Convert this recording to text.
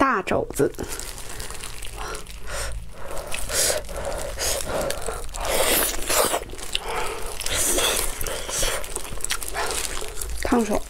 大肘子。 烫手。